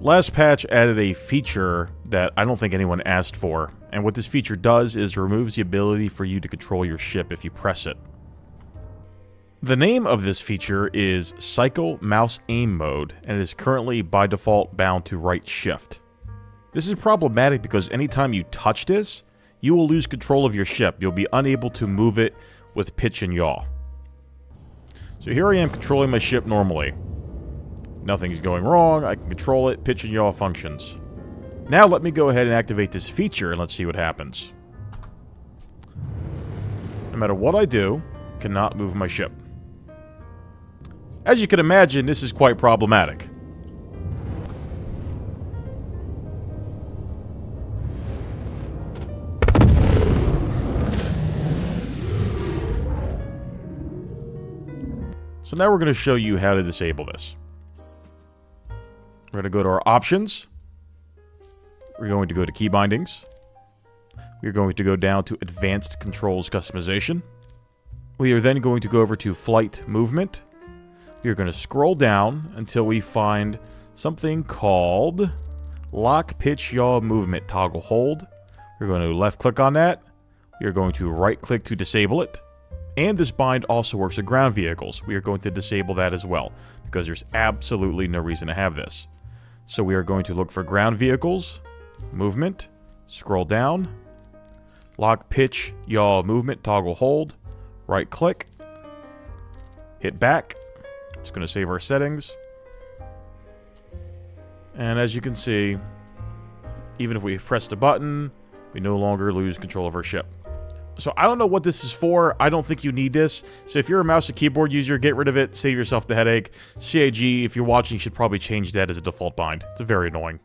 Last patch added a feature that I don't think anyone asked for, and what this feature does is removes the ability for you to control your ship if you press it. The name of this feature is Cycle Mouse Aim Mode, and it is currently by default bound to right shift. This is problematic because anytime you touch this, you will lose control of your ship. You'll be unable to move it with pitch and yaw. So here I am controlling my ship normally. Nothing's going wrong, I can control it, pitch and yaw functions. Now let me go ahead and activate this feature and let's see what happens. No matter what I do, I cannot move my ship. As you can imagine, this is quite problematic. So now we're going to show you how to disable this. We're going to go to our options. We're going to go to key bindings. We're going to go down to advanced controls customization. We are then going to go over to flight movement. We're going to scroll down until we find something called lock pitch yaw movement toggle hold. We're going to left click on that. We're going to right click to disable it. And this bind also works with ground vehicles. We are going to disable that as well, because there's absolutely no reason to have this. So we are going to look for ground vehicles, movement, scroll down, lock pitch, yaw movement, toggle hold, right click, hit back. It's going to save our settings. And as you can see, even if we press the button, we no longer lose control of our ship. So I don't know what this is for. I don't think you need this. So if you're a mouse and keyboard user, get rid of it. Save yourself the headache. CAG, if you're watching, you should probably change that as a default bind. It's very annoying.